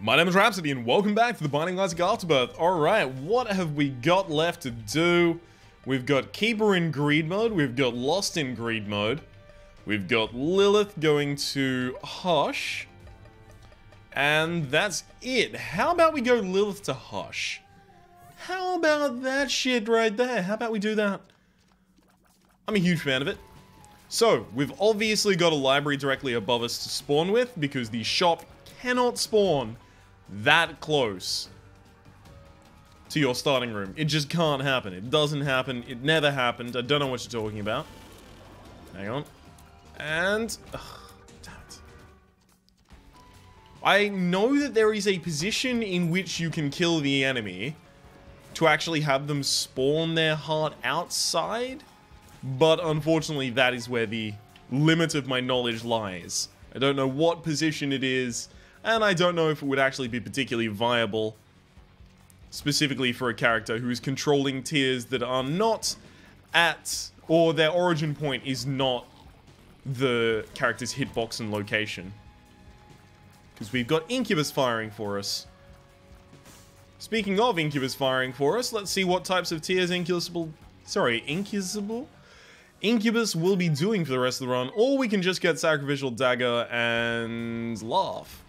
My name is Rhapsody, and welcome back to The Binding of Isaac Afterbirth. Alright, what have we got left to do? We've got Keeper in Greed Mode, we've got Lost in Greed Mode, we've got Lilith going to Hush, and that's it. How about we go Lilith to Hush? How about that shit right there? How about we do that? I'm a huge fan of it. So, we've obviously got a library directly above us to spawn with, because the shop cannot spawn that close to your starting room. It just can't happen. It doesn't happen. It never happened. I don't know what you're talking about. Hang on. And... ugh, damn it. I know that there is a position in which you can kill the enemy to actually have them spawn their heart outside, but unfortunately that is where the limit of my knowledge lies. I don't know what position it is, and I don't know if it would actually be particularly viable, specifically for a character who is controlling tiers that are not at, or their origin point is not the character's hitbox and location. Because we've got Incubus firing for us. Speaking of Incubus firing for us, let's see what types of tiers Incubus will be doing for the rest of the run, or we can just get Sacrificial Dagger and laugh.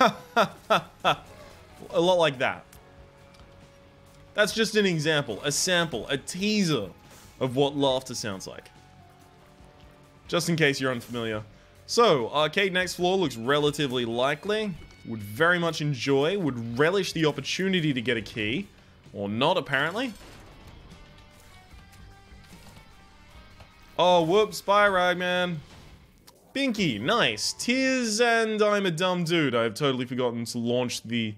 A lot like that. That's just an example, a sample, a teaser of what laughter sounds like. Just in case you're unfamiliar. So, arcade next floor looks relatively likely. Would very much enjoy, would relish the opportunity to get a key. Or not, apparently. Oh, whoops, bye, Ragman. Binky, nice. Tears and I'm a dumb dude. I've totally forgotten to launch the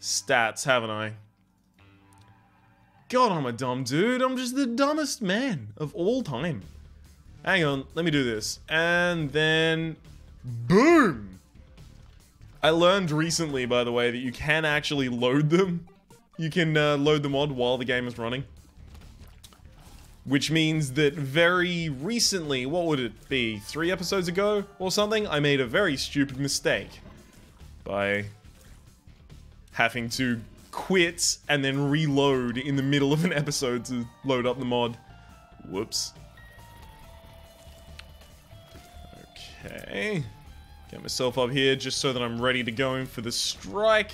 stats, haven't I? God, I'm a dumb dude. I'm just the dumbest man of all time. Hang on, let me do this. And then... boom! I learned recently, by the way, that you can actually load them. You can load the mod while the game is running. Which means that very recently, what would it be, 3 episodes ago or something? I made a very stupid mistake by having to quit and then reload in the middle of an episode to load up the mod. Whoops. Okay. Get myself up here just so that I'm ready to go in for the strike.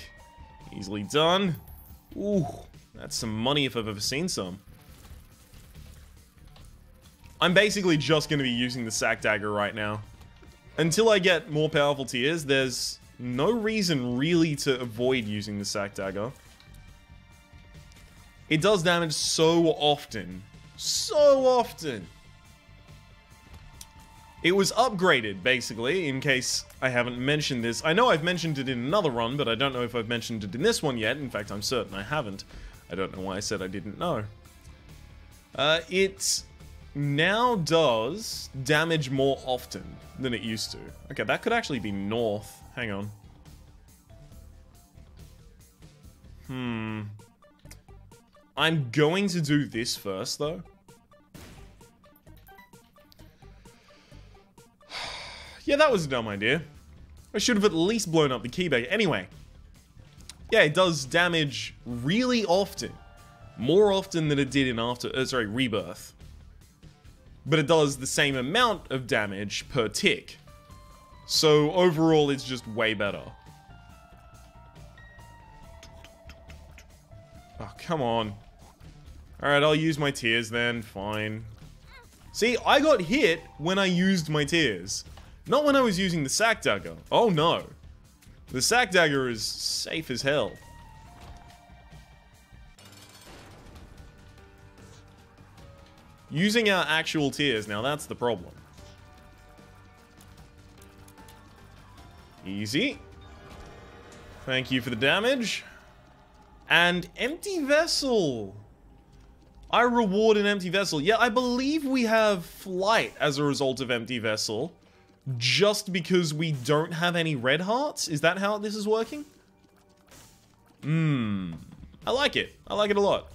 Easily done. Ooh, that's some money if I've ever seen some. I'm basically just going to be using the Sack Dagger right now. Until I get more powerful tiers, there's no reason really to avoid using the Sack Dagger. It does damage so often. So often! It was upgraded, basically, in case I haven't mentioned this. I know I've mentioned it in another run, but I don't know if I've mentioned it in this one yet. In fact, I'm certain I haven't. I don't know why I said I didn't know. It's... now does damage more often than it used to. Okay, that could actually be north. Hang on. I'm going to do this first, though. Yeah, that was a dumb idea. I should have at least blown up the key bag. Anyway. Yeah, it does damage really often. More often than it did in Rebirth. But it does the same amount of damage per tick. So overall, it's just way better. Oh, come on. Alright, I'll use my tears then. Fine. See, I got hit when I used my tears. Not when I was using the Sack Dagger. Oh, no. The Sack Dagger is safe as hell. Using our actual tiers, now that's the problem. Easy. Thank you for the damage. And Empty Vessel! I reward an Empty Vessel. Yeah, I believe we have Flight as a result of Empty Vessel. Just because we don't have any red hearts? Is that how this is working? I like it. I like it a lot.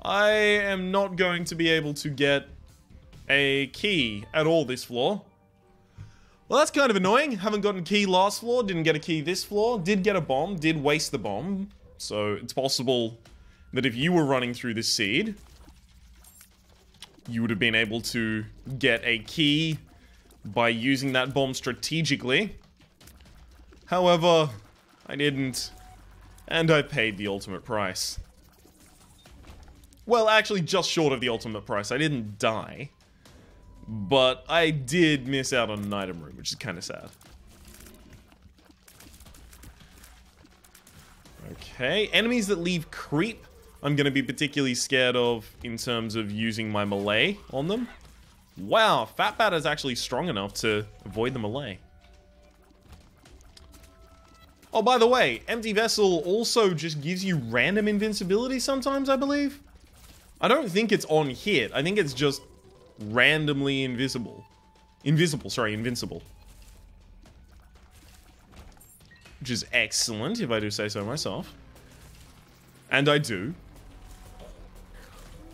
I am not going to be able to get a key at all this floor. Well, that's kind of annoying. Haven't gotten a key last floor, didn't get a key this floor, did get a bomb, did waste the bomb. So it's possible that if you were running through this seed, you would have been able to get a key by using that bomb strategically. However, I didn't, and I paid the ultimate price. Well, actually just short of the ultimate price. I didn't die, but I did miss out on an item room, which is kind of sad. Okay, enemies that leave creep, I'm going to be particularly scared of in terms of using my melee on them. Wow, Fat Bat is actually strong enough to avoid the melee. Oh, by the way, Empty Vessel also just gives you random invincibility sometimes, I believe. I don't think it's on hit. I think it's just randomly invisible. Invincible. Which is excellent, if I do say so myself. And I do.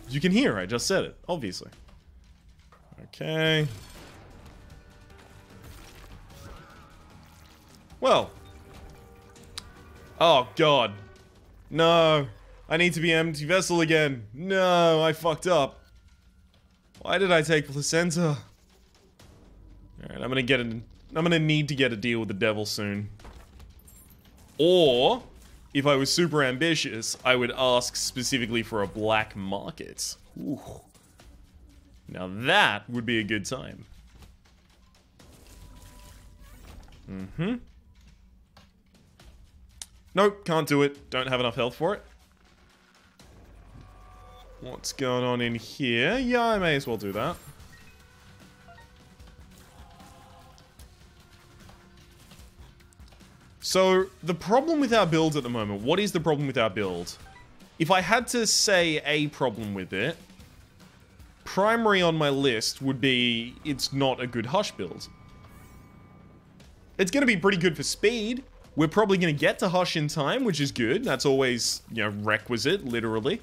You can hear, I just said it, obviously. Okay. Well. Oh, God. No. I need to be Empty Vessel again. No, I fucked up. Why did I take Placenta? Alright, I'm gonna need to get a deal with the devil soon. Or, if I was super ambitious, I would ask specifically for a black market. Ooh. Now that would be a good time. Mm-hmm. Nope, can't do it. Don't have enough health for it. What's going on in here? Yeah, I may as well do that. So, the problem with our build at the moment, what is the problem with our build? If I had to say a problem with it, primary on my list would be it's not a good Hush build. It's going to be pretty good for speed. We're probably going to get to Hush in time, which is good. That's always, you know, requisite, literally.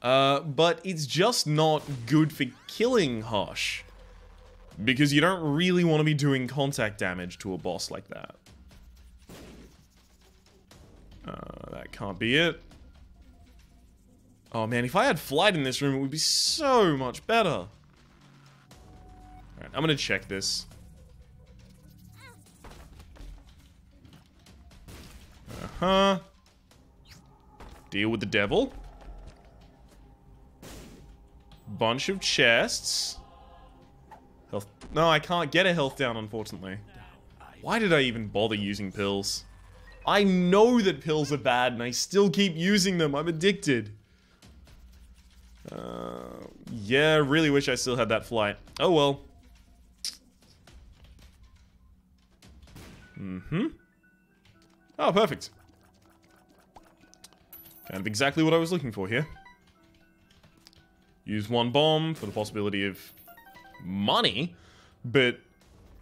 But it's just not good for killing Hush. Because you don't really want to be doing contact damage to a boss like that. That can't be it. Oh man, if I had flight in this room, it would be so much better. Alright, I'm gonna check this. Uh-huh. Deal with the devil. Bunch of chests. Health. No, I can't get a health down, unfortunately. Why did I even bother using pills? I know that pills are bad, and I still keep using them. I'm addicted. Yeah, really wish I still had that flight. Oh, well. Mm-hmm. Oh, perfect. Kind of exactly what I was looking for here. Use one bomb for the possibility of money, but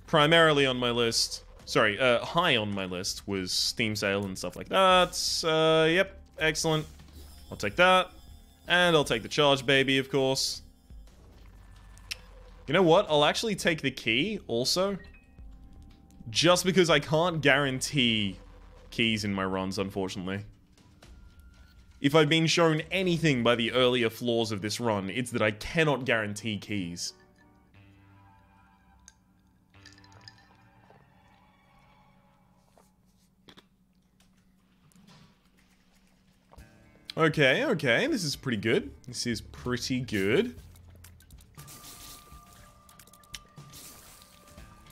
primarily on my list, sorry, high on my list was Steam sale and stuff like that. Yep, excellent. I'll take that, and I'll take the charge baby, of course. You know what? I'll actually take the key also, just because I can't guarantee keys in my runs, unfortunately. If I've been shown anything by the earlier flaws of this run, it's that I cannot guarantee keys. Okay, okay, this is pretty good. This is pretty good.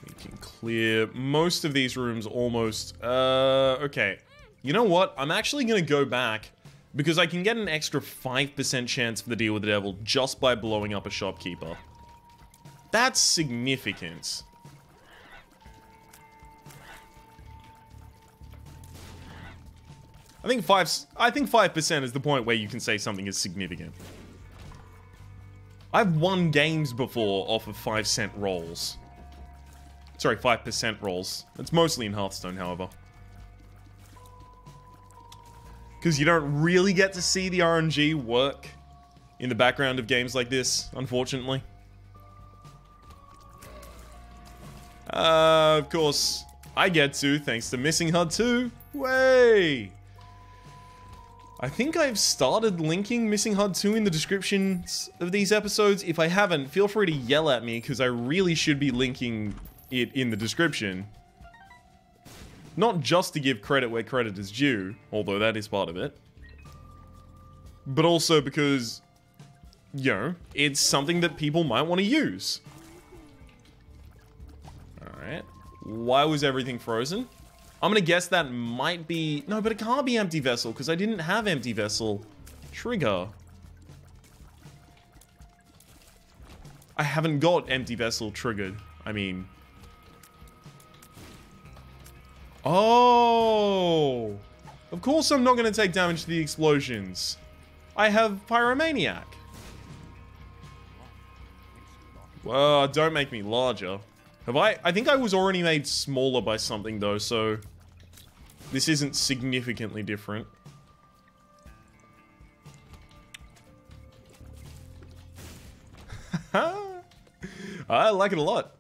We can clear most of these rooms almost. Okay. You know what? I'm actually gonna go back because I can get an extra 5% chance for the deal with the devil just by blowing up a shopkeeper. That's significant. I think 5% is the point where you can say something is significant. I've won games before off of 5-cent rolls. Sorry, 5% rolls. That's mostly in Hearthstone, however. Because you don't really get to see the RNG work in the background of games like this, unfortunately. Of course, I get to, thanks to Missing HUD 2. Way! I think I've started linking Missing HUD 2 in the descriptions of these episodes. If I haven't, feel free to yell at me, because I really should be linking it in the description. Not just to give credit where credit is due, although that is part of it, but also because, you know, it's something that people might want to use. Alright. Why was everything frozen? I'm gonna guess that might be... No, but it can't be Empty Vessel, because I didn't have Empty Vessel. Trigger. I haven't got Empty Vessel triggered. I mean... Oh! Of course I'm not gonna take damage to the explosions. I have Pyromaniac. Well, don't make me larger. Have I? I think I was already made smaller by something though, so this isn't significantly different. I like it a lot.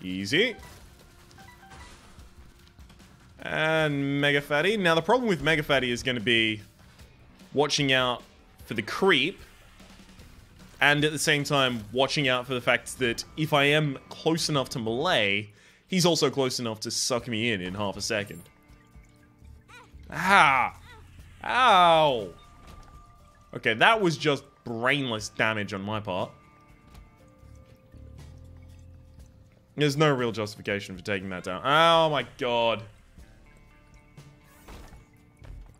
Easy. And Mega Fatty. Now the problem with Mega Fatty is going to be watching out for the creep. And at the same time, watching out for the fact that if I am close enough to melee, he's also close enough to suck me in half a second. Ah! Ow! Okay, that was just brainless damage on my part. There's no real justification for taking that down. Oh my god.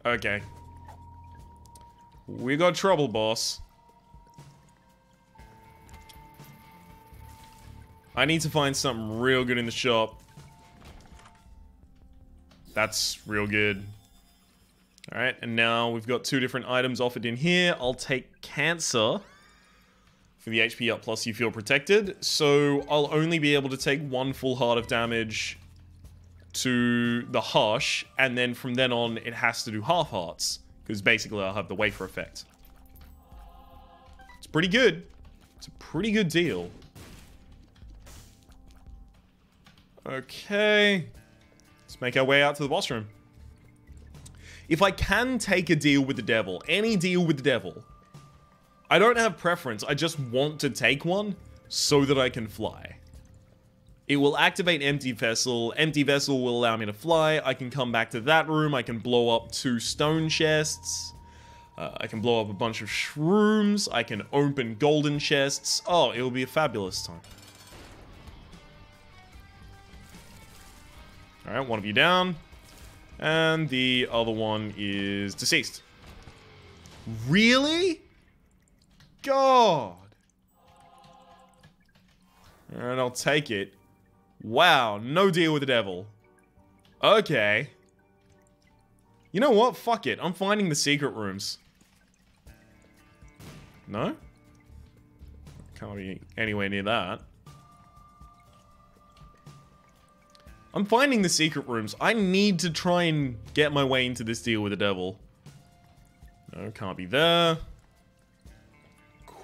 Okay. We got trouble, boss. I need to find something real good in the shop. That's real good. Alright, and now we've got two different items offered in here. I'll take Cancer for the HP up plus you feel protected. So I'll only be able to take one full heart of damage to the Hush. And then from then on, it has to do half hearts. Because basically I'll have the wafer effect. It's pretty good. It's a pretty good deal. Okay, let's make our way out to the boss room. If I can take a deal with the devil, any deal with the devil, I don't have preference, I just want to take one so that I can fly. It will activate Empty Vessel. Empty Vessel will allow me to fly. I can come back to that room. I can blow up 2 stone chests. I can blow up a bunch of shrooms. I can open golden chests. Oh, it will be a fabulous time. Alright, one of you down. And the other one is deceased. Really? God! Alright, I'll take it. Wow, no deal with the devil. Okay. You know what? Fuck it. I'm finding the secret rooms. No? Can't be anywhere near that. I'm finding the secret rooms. I need to try and get my way into this deal with the devil. No, can't be there.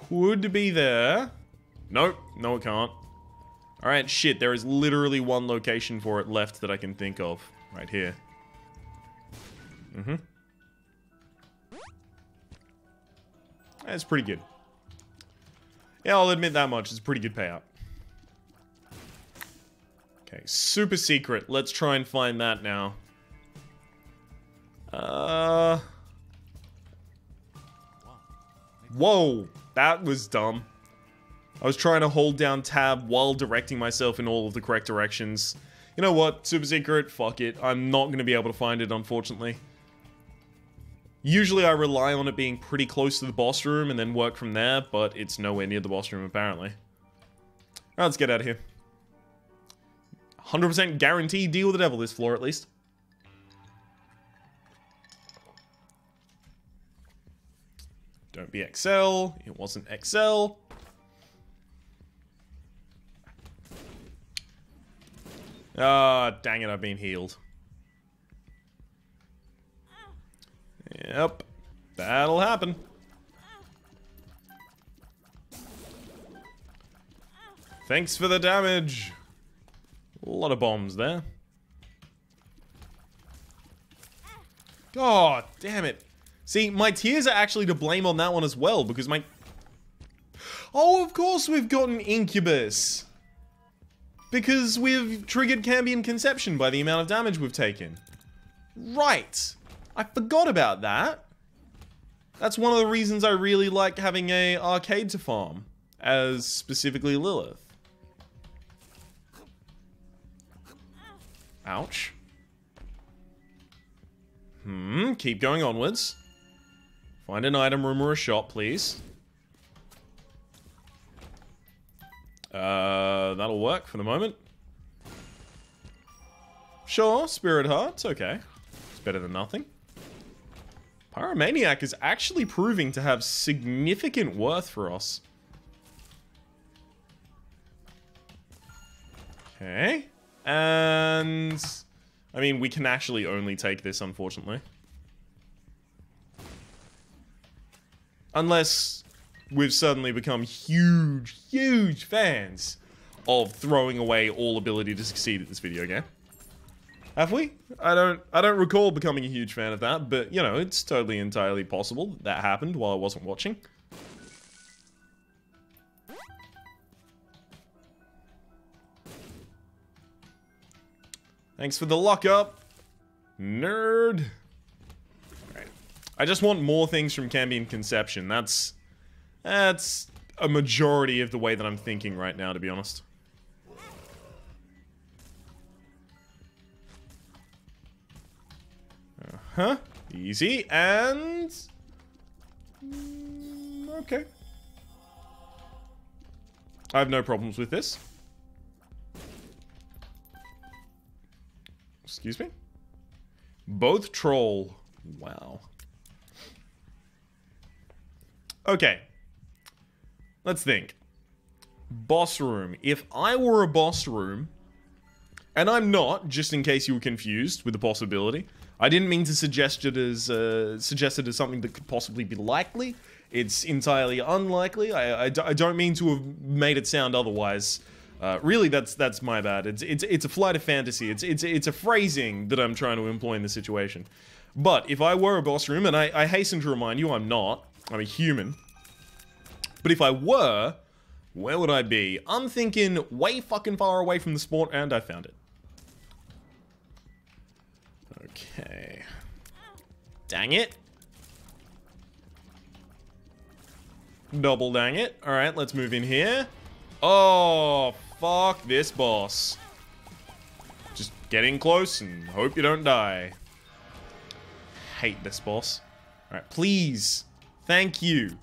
Could be there. Nope. No, it can't. Alright, shit. There is literally one location for it left that I can think of. Right here. Mm-hmm. That's pretty good. Yeah, I'll admit that much. It's a pretty good payout. Okay, super secret. Let's try and find that now. Whoa! That was dumb. I was trying to hold down tab while directing myself in all of the correct directions. You know what? Super secret. Fuck it. I'm not going to be able to find it, unfortunately. Usually I rely on it being pretty close to the boss room and then work from there, but it's nowhere near the boss room, apparently. Alright, let's get out of here. 100% guaranteed deal with the devil this floor, at least. Don't be XL. It wasn't XL. Ah, dang it, I've been healed. Yep. That'll happen. Thanks for the damage. A lot of bombs there. God damn it. See, my tears are actually to blame on that one as well, because my... Oh, of course we've gotten Incubus. Because we've triggered Cambion Conception by the amount of damage we've taken. Right. I forgot about that. That's one of the reasons I really like having an arcade to farm, as specifically Lilith. Ouch. Hmm, keep going onwards. Find an item room or a shop, please. That'll work for the moment. Sure, Spirit Hearts, okay. It's better than nothing. Pyromaniac is actually proving to have significant worth for us. Okay. And... I mean, we can actually only take this, unfortunately. Unless we've suddenly become huge, huge fans of throwing away all ability to succeed at this video game. Have we? I don't recall becoming a huge fan of that, but, you know, it's totally, entirely possible that, that happened while I wasn't watching. Thanks for the lockup, nerd. Alright. I just want more things from Cambion Conception. That's a majority of the way that I'm thinking right now, to be honest. Uh-huh. Easy, and... okay. I have no problems with this. Excuse me? Both troll. Wow. Okay. Let's think. Boss room. If I were a boss room, and I'm not, just in case you were confused with the possibility. I didn't mean to suggest it as something that could possibly be likely. It's entirely unlikely. I don't mean to have made it sound otherwise. Really, that's my bad. It's a flight of fantasy. It's a phrasing that I'm trying to employ in this situation. But if I were a boss room, and I hasten to remind you, I'm not. I'm a human. But if I were, where would I be? I'm thinking way fucking far away from the spawn, and I found it. Okay. Dang it. Double dang it. All right, let's move in here. Oh, fuck this boss. Just get in close and hope you don't die. Hate this boss. Alright, please. Thank you.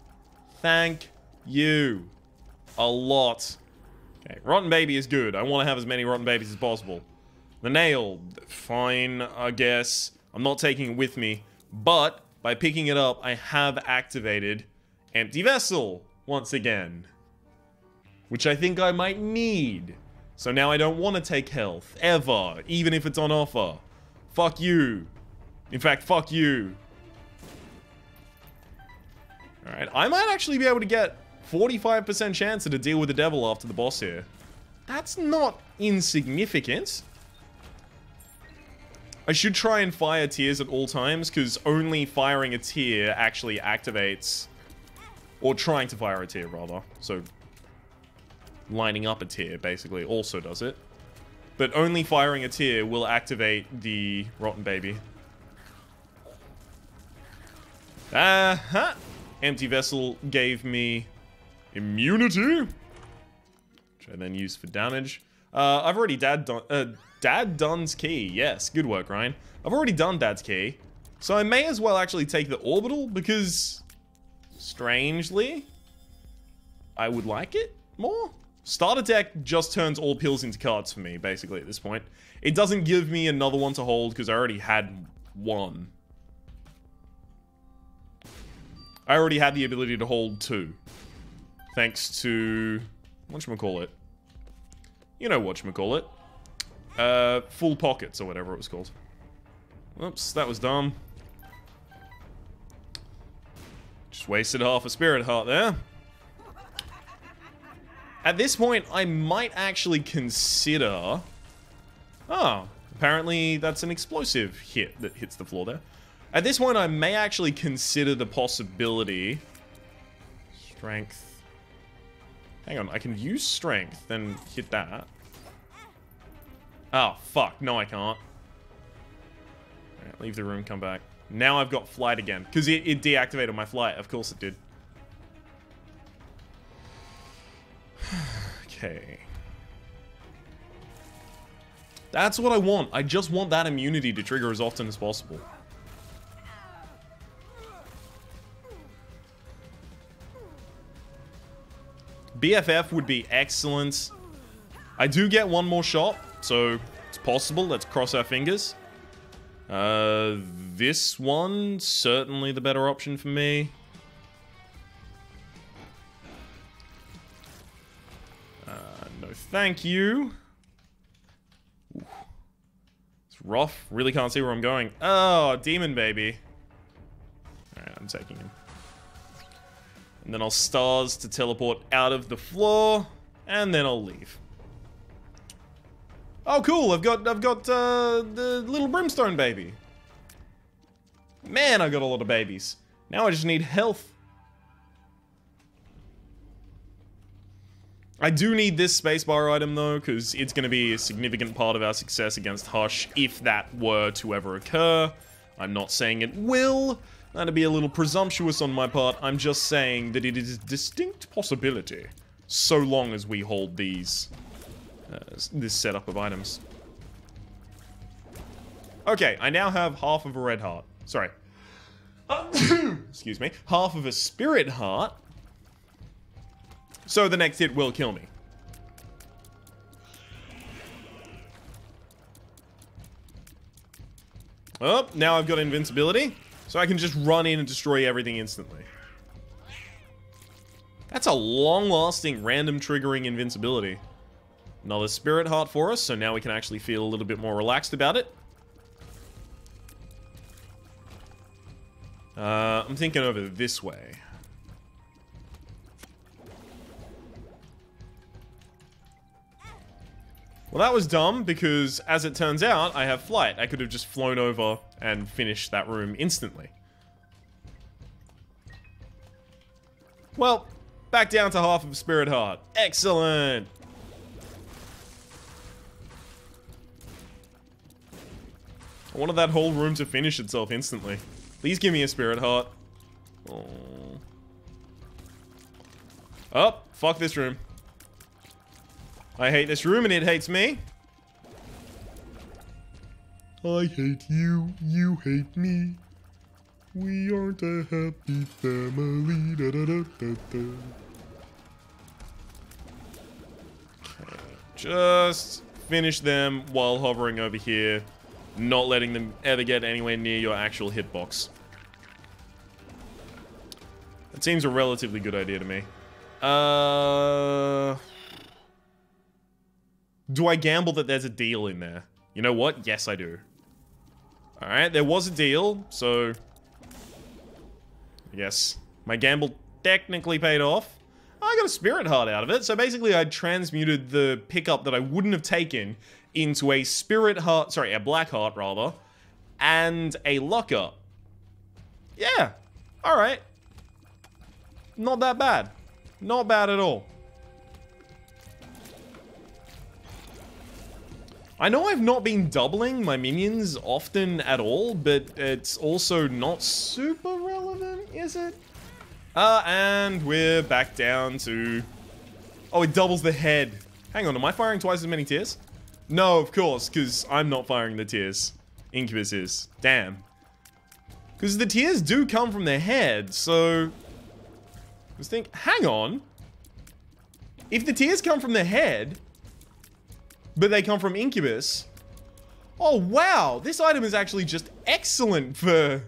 Thank you. A lot. Okay, Rotten Baby is good. I want to have as many Rotten Babies as possible. The nail. Fine, I guess. I'm not taking it with me. But, by picking it up, I have activated Empty Vessel once again. Which I think I might need. So now I don't want to take health, ever, even if it's on offer. Fuck you. In fact, fuck you. Alright, I might actually be able to get 45% chance to deal with the devil after the boss here. That's not insignificant. I should try and fire tears at all times, because only firing a tear actually activates... Or trying to fire a tear, rather. So... lining up a tier, basically, also does it. But only firing a tier will activate the Rotten Baby. Uh-huh! Empty Vessel gave me immunity, which I then use for damage. I've already Dad's Key. Yes, good work, Ryan. I've already done Dad's Key. So I may as well actually take the Orbital, because... strangely... I would like it more. Starter Deck just turns all pills into cards for me, basically, at this point. It doesn't give me another one to hold, because I already had one. I already had the ability to hold two. Thanks to... whatchamacallit? You know whatchamacallit. Full Pockets, or whatever it was called. Whoops, that was dumb. Just wasted half a Spirit Heart there. At this point, I might actually consider... Oh, apparently that's an explosive hit that hits the floor there. At this point, I may actually consider the possibility... Strength. Hang on, I can use strength, then hit that. Oh, fuck. No, I can't. Alright, leave the room, come back. Now I've got flight again. Because it deactivated my flight. Of course it did. Okay. That's what I want. I just want that immunity to trigger as often as possible. BFF would be excellent. I do get one more shot, so it's possible. Let's cross our fingers. This one, certainly the better option for me. No thank you. Ooh. It's rough. Really can't see where I'm going. Oh, demon baby. Alright, I'm taking him. And then I'll stars to teleport out of the floor, and then I'll leave. Oh, cool! I've got the little brimstone baby. Man, I got a lot of babies. Now I just need health. I do need this spacebar item though, because it's going to be a significant part of our success against Hush, if that were to ever occur. I'm not saying it will. That'd be a little presumptuous on my part. I'm just saying that it is a distinct possibility, so long as we hold these, this setup of items. Okay, I now have half of a red heart. Sorry. Excuse me. Half of a spirit heart. So the next hit will kill me. Oh, now I've got invincibility. So I can just run in and destroy everything instantly. That's a long-lasting, random triggering invincibility. Another spirit heart for us, so now we can actually feel a little bit more relaxed about it. I'm thinking over this way. Well, that was dumb, because, as it turns out, I have flight. I could have just flown over and finished that room instantly. Well, back down to half of Spirit Heart. Excellent! I wanted that whole room to finish itself instantly. Please give me a Spirit Heart. Aww. Oh, fuck this room. I hate this room and it hates me. I hate you, you hate me. We aren't a happy family. Da, da, da, da, da. Okay. Just finish them while hovering over here. Not letting them ever get anywhere near your actual hitbox. That seems a relatively good idea to me. Do I gamble that there's a deal in there? You know what? Yes, I do. Alright, there was a deal, so... Yes. My gamble technically paid off. I got a spirit heart out of it, so basically I transmuted the pickup that I wouldn't have taken into a spirit heart... Sorry, a black heart, rather. And a lockup. Yeah. Alright. Not that bad. Not bad at all. I know I've not been doubling my minions often at all, but it's also not super relevant, is it? And we're back down to... Oh, it doubles the head. Hang on, am I firing twice as many tiers? No, of course, because I'm not firing the tiers. Incubus is. Damn. Because the tiers do come from the head, so... I was thinking, hang on. If the tiers come from the head... But they come from Incubus. Oh, wow. This item is actually just excellent for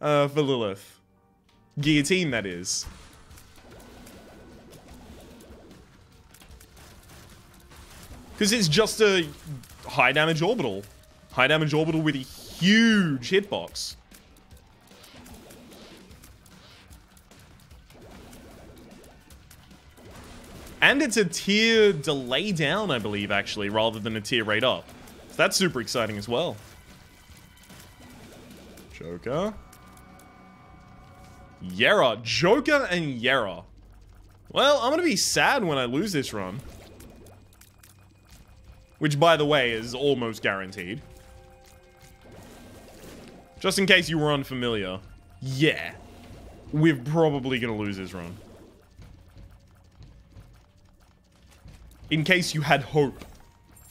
Lilith. Guillotine, that is. Because it's just a high damage orbital. High damage orbital with a huge hitbox. And it's a tier delay down, I believe, actually, rather than a tier rate up. So that's super exciting as well. Joker. Yera. Joker and Yera. Well, I'm going to be sad when I lose this run. Which, by the way, is almost guaranteed. Just in case you were unfamiliar. Yeah. We're probably going to lose this run. In case you had hope.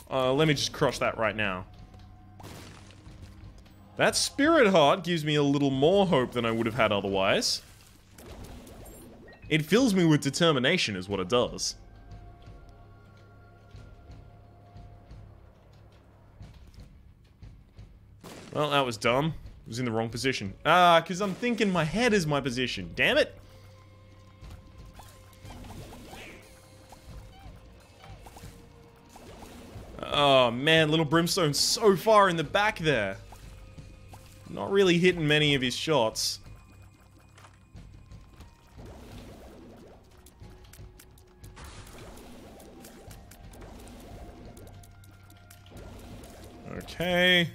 Let me just crush that right now. That Spirit Heart gives me a little more hope than I would have had otherwise. It fills me with determination is what it does. Well, that was dumb. I was in the wrong position. Ah, because I'm thinking my head is my position. Damn it! Oh, man. Little Brimstone's so far in the back there. Not really hitting many of his shots. Okay.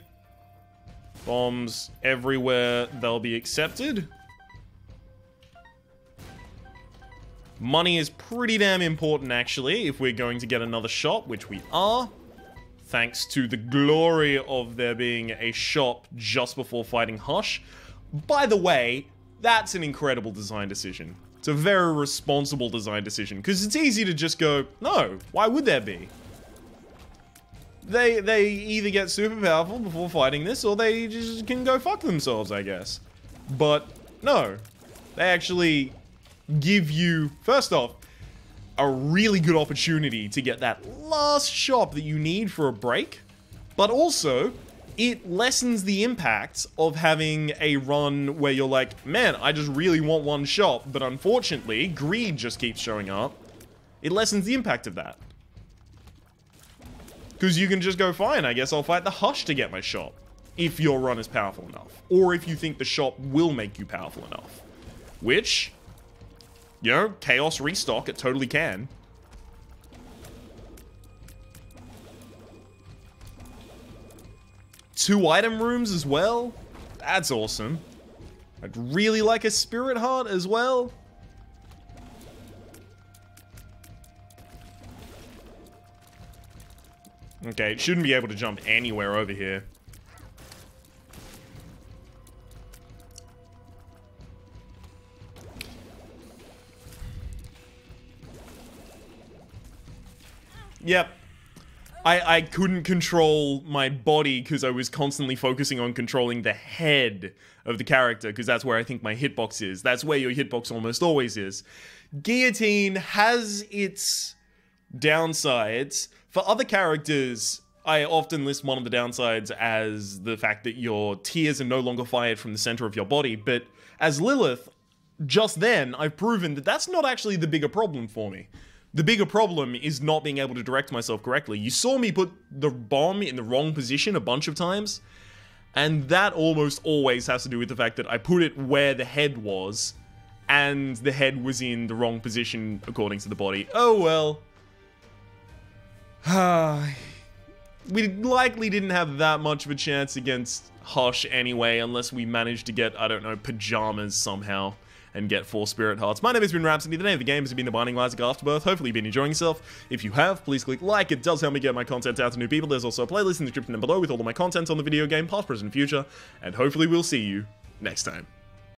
Bombs everywhere. They'll be accepted. Money is pretty damn important, actually, if we're going to get another shop, which we are. Thanks to the glory of there being a shop just before fighting Hush. By the way, that's an incredible design decision. It's a very responsible design decision, because it's easy to just go, no, why would there be? They either get super powerful before fighting this, or they just can go fuck themselves, I guess. But, no. They actually give you, first off, a really good opportunity to get that last shop that you need for a break, but also it lessens the impact of having a run where you're like, man, I just really want one shop, but unfortunately, greed just keeps showing up. It lessens the impact of that. Because you can just go, fine, I guess I'll fight the Hush to get my shop, if your run is powerful enough, or if you think the shop will make you powerful enough, which... you know, Chaos Restock, it totally can. Two item rooms as well? That's awesome. I'd really like a Spirit Heart as well. Okay, it shouldn't be able to jump anywhere over here. Yep. I couldn't control my body because I was constantly focusing on controlling the head of the character, because that's where I think my hitbox is. That's where your hitbox almost always is. Guillotine has its downsides. For other characters, I often list one of the downsides as the fact that your tears are no longer fired from the center of your body, but as Lilith, just then, I've proven that that's not actually the bigger problem for me. The bigger problem is not being able to direct myself correctly. You saw me put the bomb in the wrong position a bunch of times, and that almost always has to do with the fact that I put it where the head was, and the head was in the wrong position according to the body. Oh well. We likely didn't have that much of a chance against Hush anyway, unless we managed to get, I don't know, pajamas somehow. And get 4 Spirit Hearts. My name has been Rhapsody. The name of the game has been The Binding of Isaac Afterbirth. Hopefully you've been enjoying yourself. If you have, please click like. It does help me get my content out to new people. There's also a playlist in the description down below with all of my content on the video game, past, present, and future. And hopefully we'll see you next time.